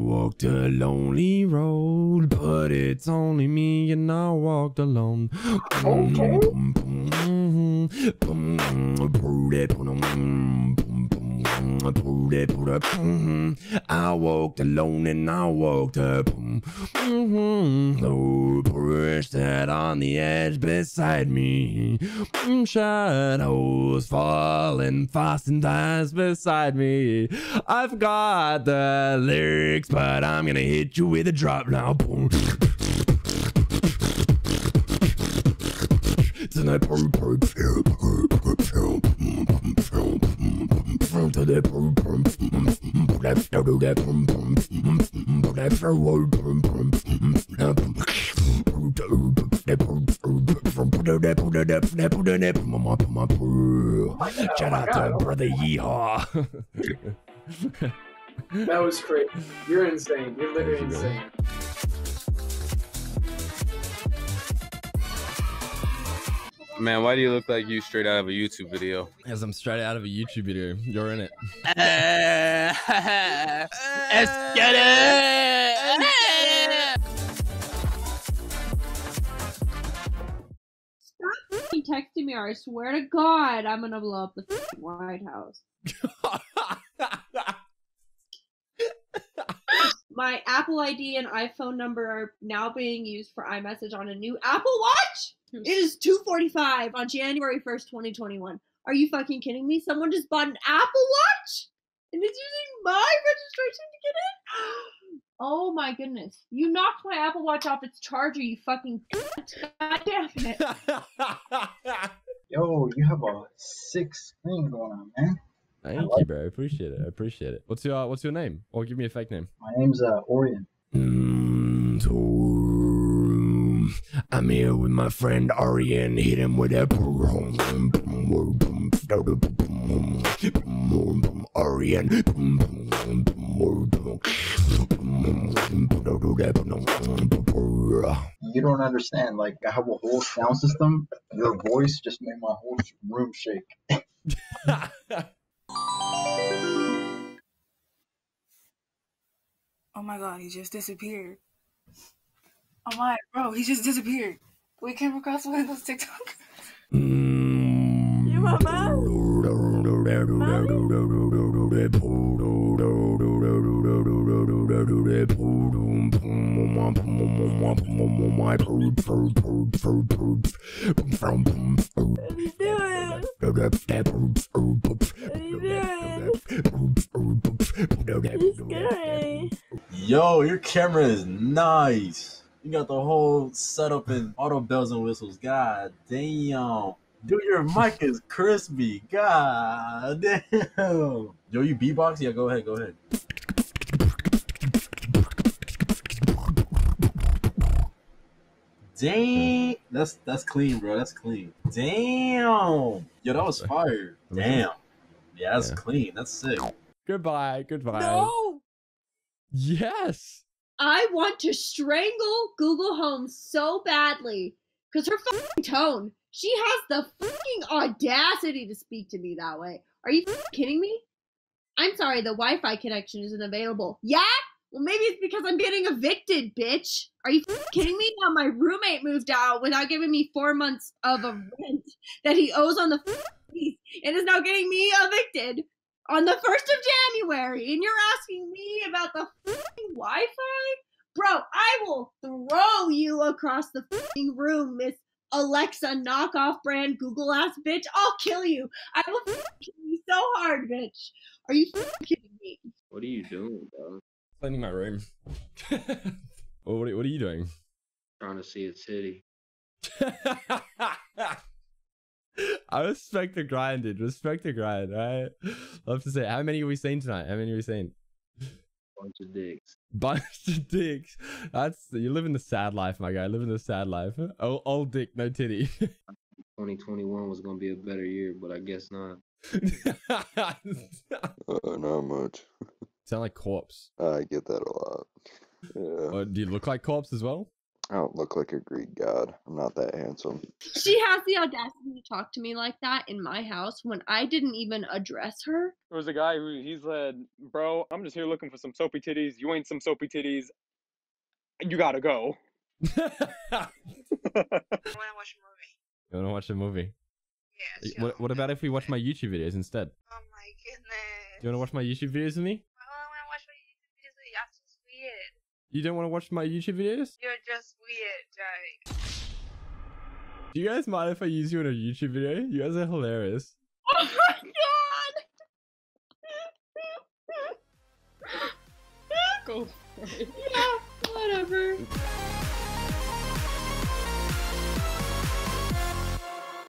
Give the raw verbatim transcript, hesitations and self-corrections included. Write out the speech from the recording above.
walk the lonely road, but it's only me and I walked alone. Okay. I walked alone and I walked up. No brush that on the edge beside me. Shadows falling fast and fast beside me. I've got the lyrics, but I'm gonna hit you with a drop now. Tonight, shout out to Brother Yeehaw. That was crazy. You're insane. You're literally insane. Man, why do you look like you straight out of a YouTube video? Because I'm straight out of a YouTube video. You're in it. Let's get it! Stop texting me or I swear to God I'm gonna blow up the White House. My Apple I D and iPhone number are now being used for iMessage on a new Apple Watch? It is two forty-five on January first, twenty twenty-one. Are you fucking kidding me? Someone just bought an Apple Watch and it's using my registration to get in? Oh my goodness. You knocked my Apple Watch off its charger, you fucking God damn it. Yo, you have a sick thing going on, man. Thank you, bro. I appreciate it. I appreciate it. What's your uh, what's your name? Or give me a fake name. My name's uh, Orion. Mm, I'm here with my friend Orion. Hit him with that. You don't understand. Like, I have a whole sound system. Your voice just made my whole room shake. Oh my God, he just disappeared. Oh my, bro, he just disappeared. We came across one of those TikTok. Mm. You want mine? Yo, your camera is nice. You got the whole setup in auto bells and whistles. God damn. Dude, your mic is crispy. God damn. Yo, you beatbox? Yeah, go ahead, go ahead. Damn. That's that's clean, bro. That's clean. Damn. Yo, that was fire. Damn. Yeah, that's yeah. clean. That's sick. Goodbye. Goodbye. No. Yes. I want to strangle Google Home so badly because her fucking tone. She has the fucking audacity to speak to me that way. Are you kidding me? I'm sorry, the Wi-Fi connection isn't available. Yeah? Well, maybe it's because I'm getting evicted, bitch. Are you kidding me? Now my roommate moved out without giving me four months of a rent that he owes on the lease and is now getting me evicted. On the first of January, and you're asking me about the f***ing Wi-Fi? Bro, I will throw you across the f***ing room, Miss Alexa knockoff brand Google ass bitch. I'll kill you. I will f***ing kill you so hard, bitch. Are you f***ing kidding me? What are you doing, bro? Cleaning my room. Well, what, are, what are you doing? Trying to see a city. I respect the grind, dude. Respect the grind, right? Love to say, how many have we seen tonight? How many have we seen? Bunch of dicks. Bunch of dicks. That's you live in the sad life, my guy. Living the sad life. Oh, old dick, no titty. twenty twenty-one was gonna be a better year, but I guess not. uh, not much. Sound like Corpse. I get that a lot. Yeah. Or do you look like Corpse as well? I don't look like a Greek god. I'm not that handsome. She has the audacity to talk to me like that in my house when I didn't even address her. There was a guy who he's like, bro, I'm just here looking for some soapy titties. You ain't some soapy titties. You gotta go. I want to watch a movie. You want to watch a movie? Yes. Yeah, what, what about if we watch my YouTube videos instead? Oh my goodness. Do you want to watch my YouTube videos with me? I don't want to watch my YouTube videos with you. That's just weird. You don't want to watch my YouTube videos? You're just weird, Joey. Do you guys mind if I use you in a YouTube video? You guys are hilarious. Oh my god! Go for it. Yeah, whatever.